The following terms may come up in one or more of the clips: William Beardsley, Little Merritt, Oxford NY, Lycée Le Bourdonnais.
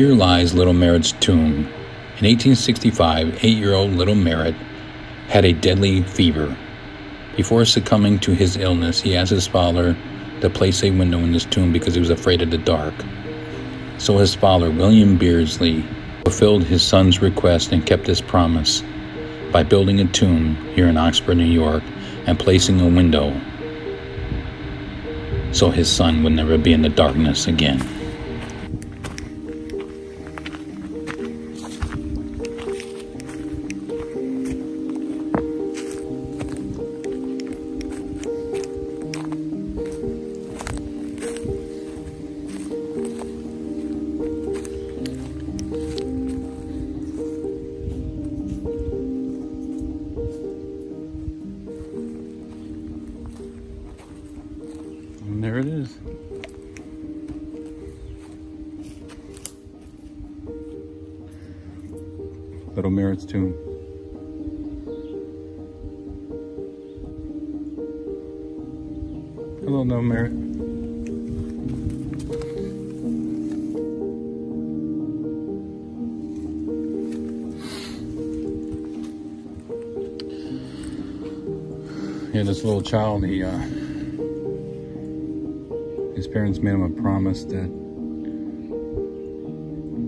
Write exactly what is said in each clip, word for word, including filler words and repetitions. Here lies Little Merritt's tomb. In eighteen sixty-five, eight-year-old Little Merritt had a deadly fever. Before succumbing to his illness, he asked his father to place a window in his tomb because he was afraid of the dark. So his father, William Beardsley, fulfilled his son's request and kept his promise by building a tomb here in Oxford, New York, and placing a window so his son would never be in the darkness again. And there it is. Little Merritt's tomb. Hello, Little Merritt. Yeah, this little child, he, uh, his parents made him a promise that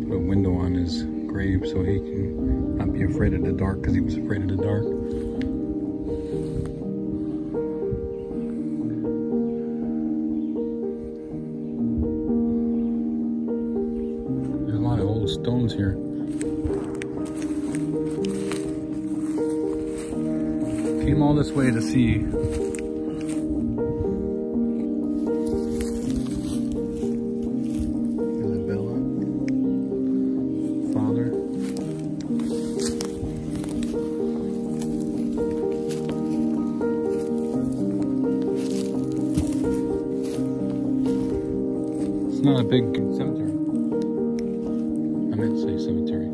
put a window on his grave so he can not be afraid of the dark, because he was afraid of the dark. There's a lot of old stones here. Came all this way to see Isabella, father. It's not a big cemetery. I meant to say cemetery.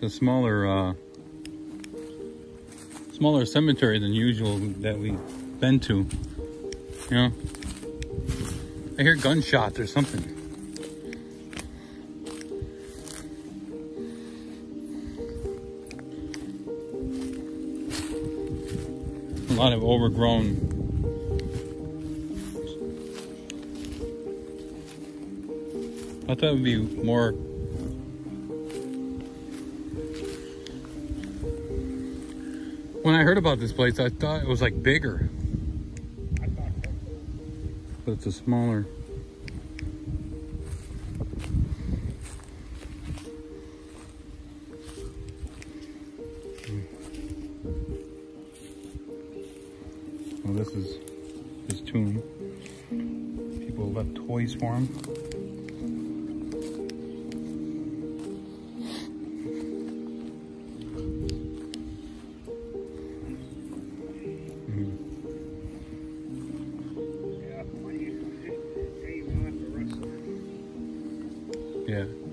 It's a smaller, uh, smaller cemetery than usual that we've been to, you know. I hear gunshots or something. A lot of overgrown I thought it would be more When I heard about this place, I thought it was like bigger, but it's a smaller. Well, this is his tomb. People left toys for him. Yeah.